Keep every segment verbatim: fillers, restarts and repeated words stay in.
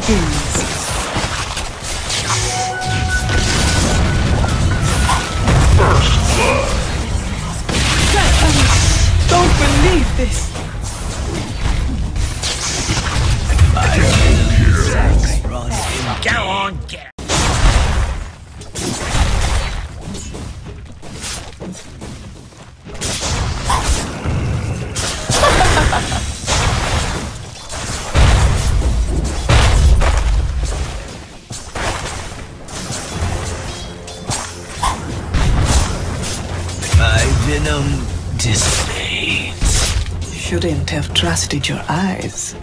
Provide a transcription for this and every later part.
begins. First blood. I don't believe this. I can't go on, get it. Venom dissipates. Shouldn't have trusted your eyes.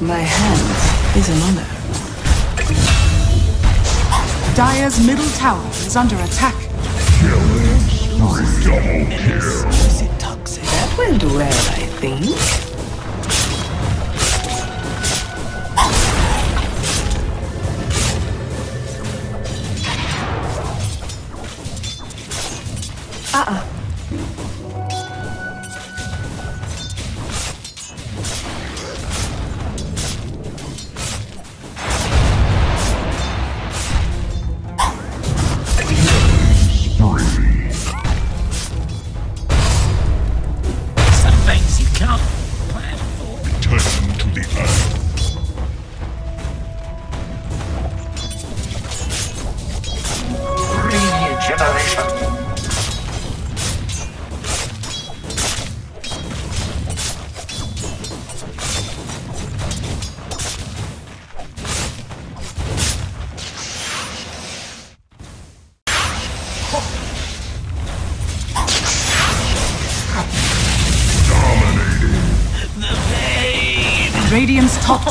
My hands is an honor. Dire's middle tower is under attack. Killing spree, double kill. Is it toxic? That will do well, I think. Radiant's top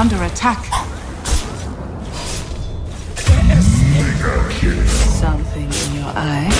Under attack. Something in your eye.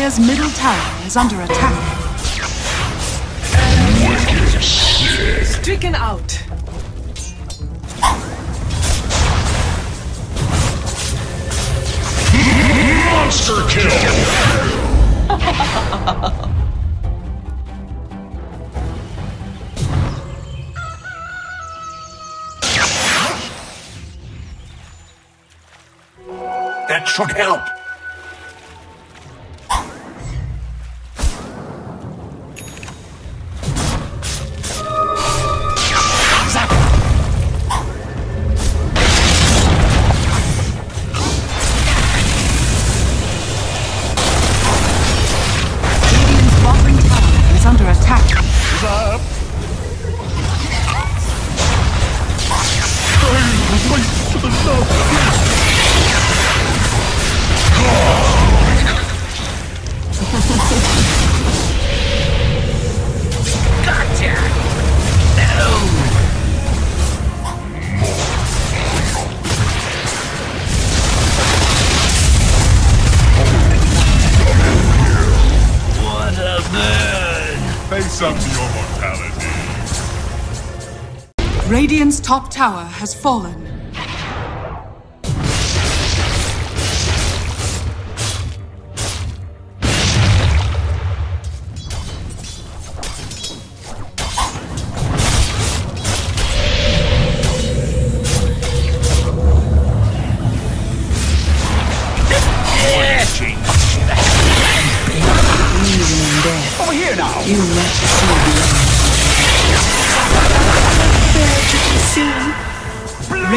Dyer's middle tower is under attack. Wicked shit. Stricken out. Monster kill. That should help. Radiant's top tower has fallen. Over here now. You let see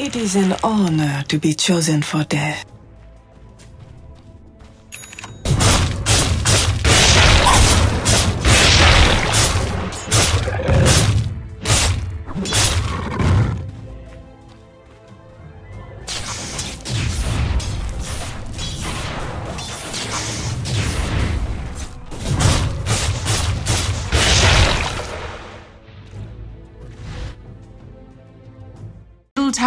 It is an honor to be chosen for death.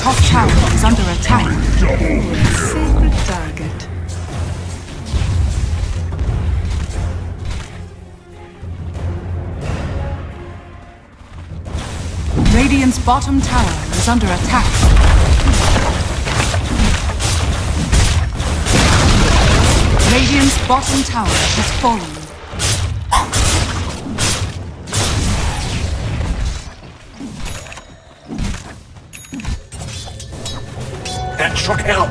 Top tower is under attack. Sacred target. Radiant's bottom tower is under attack. Radiant's bottom tower has fallen. That should help.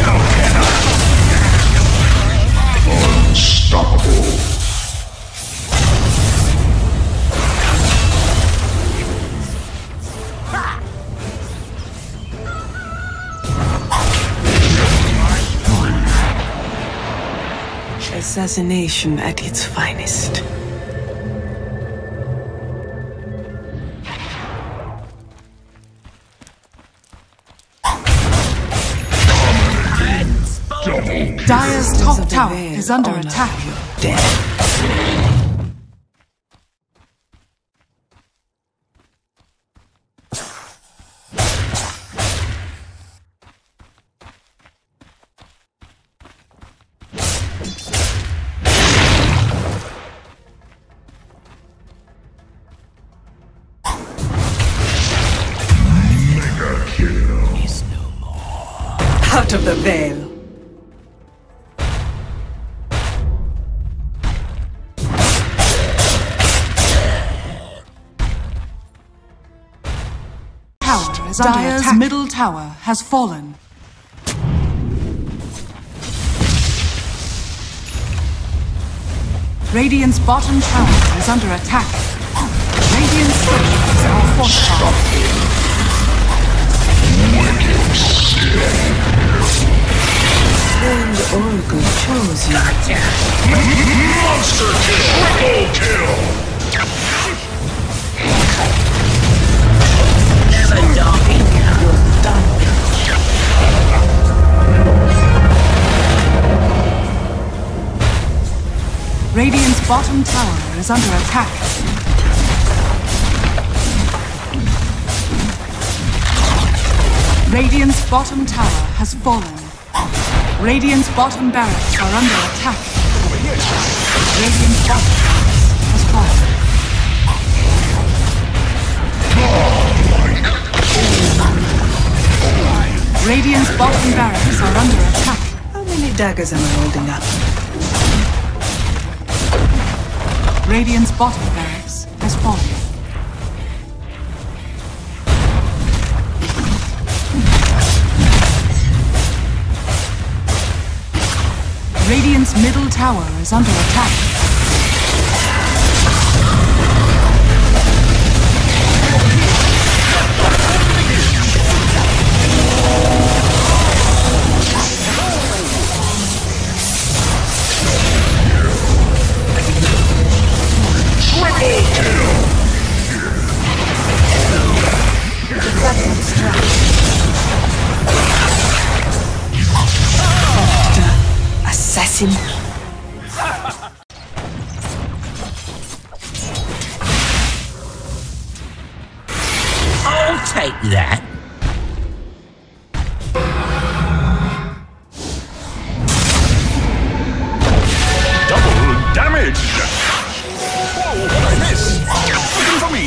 How can I? Unstoppable. Assassination at its finest. Dire's top tower is under attack. Dead. Mega kill. Is no more. Out of the veil. Dire's attack. Middle tower has fallen. Radiant's bottom tower is under attack. Radiant's structures are fortified. Wicked sin. And Oracle chose you. Gotcha. Monster kill! Triple kill! Radiant's bottom tower is under attack. Radiant's bottom tower has fallen. Radiant's bottom barracks are under attack. Radiant's bottom barracks has fallen. Radiant's bottom barracks are under attack. How many daggers am I holding up? Radiant's bottom barracks has fallen. Radiant's middle tower is under attack. I'll take that. Double damage. Whoa, what I miss? Looking for me.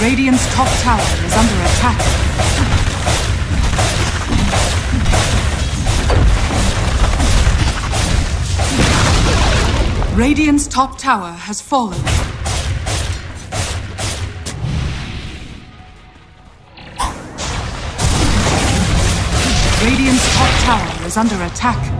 Radiant's top tower is under attack. Radiant's top tower has fallen. Radiant's top tower is under attack.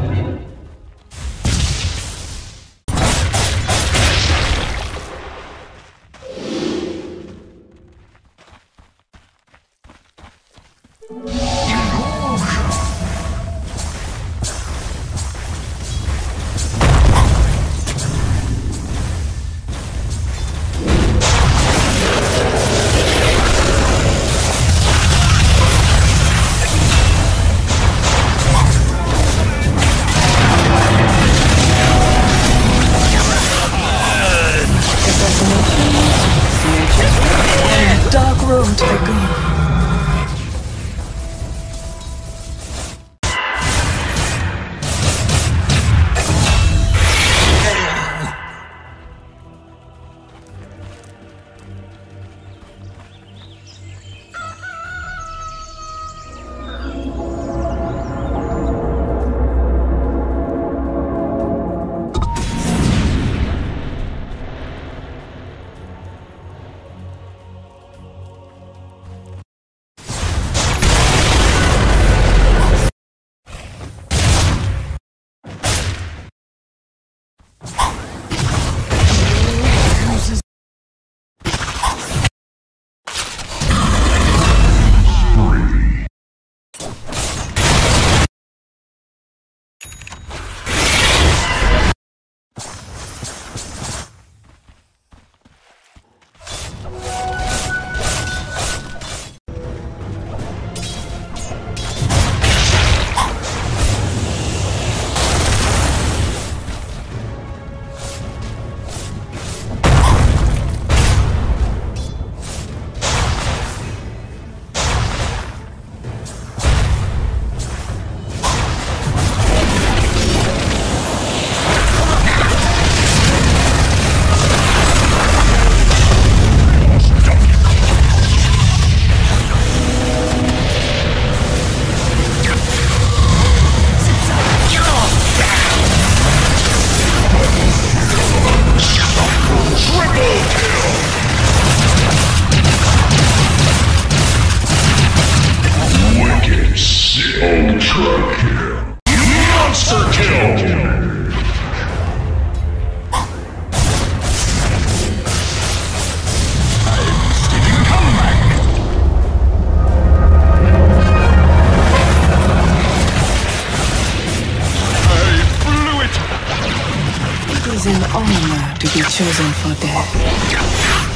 Chosen for death.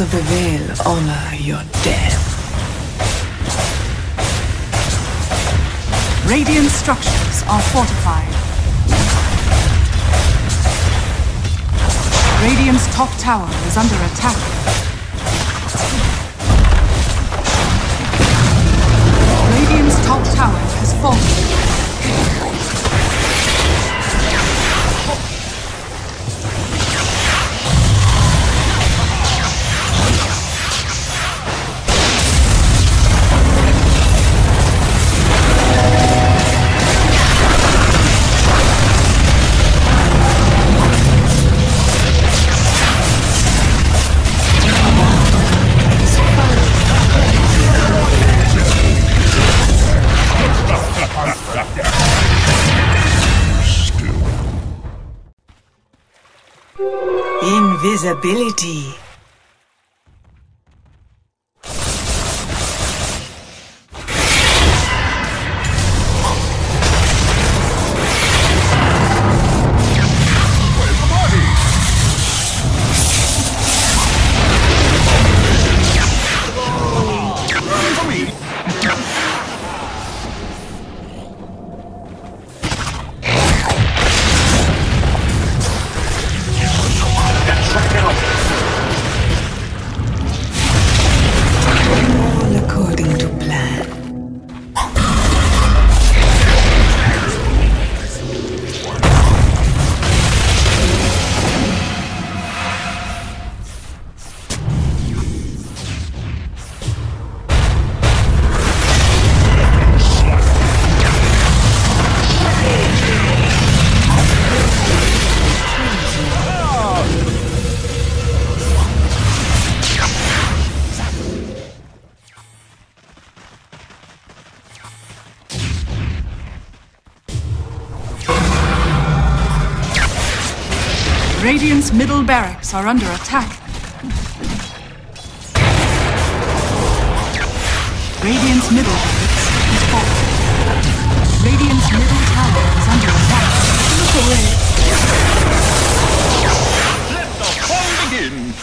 Of the Veil, honor your death. Radiant structures are fortified. Radiant's top tower is under attack. Radiant's top tower has fallen. Invisibility. Radiant's middle barracks are under attack. Radiant's middle barracks is falling. Radiant's middle tower is under attack. Look away. Let the fall begin!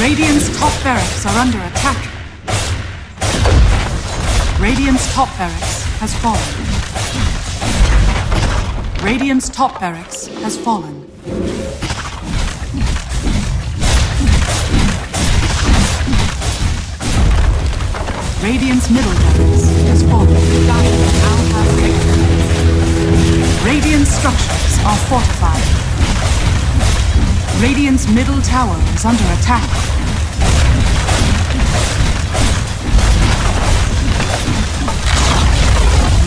Radiant's top barracks are under attack. Radiant's top barracks has fallen. Radiant's top barracks has fallen. Radiant's middle barracks has fallen. Radiant's structures are fortified. Radiant's middle tower is under attack.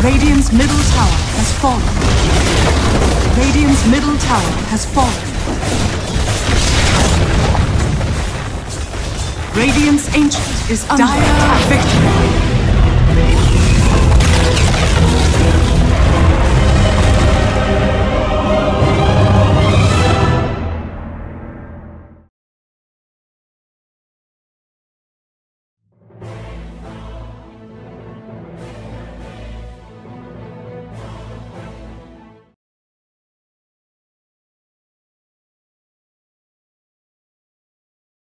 Radiant's middle tower has fallen. Radiant's middle tower has fallen. Radiant's Ancient is under attack. Dire victory.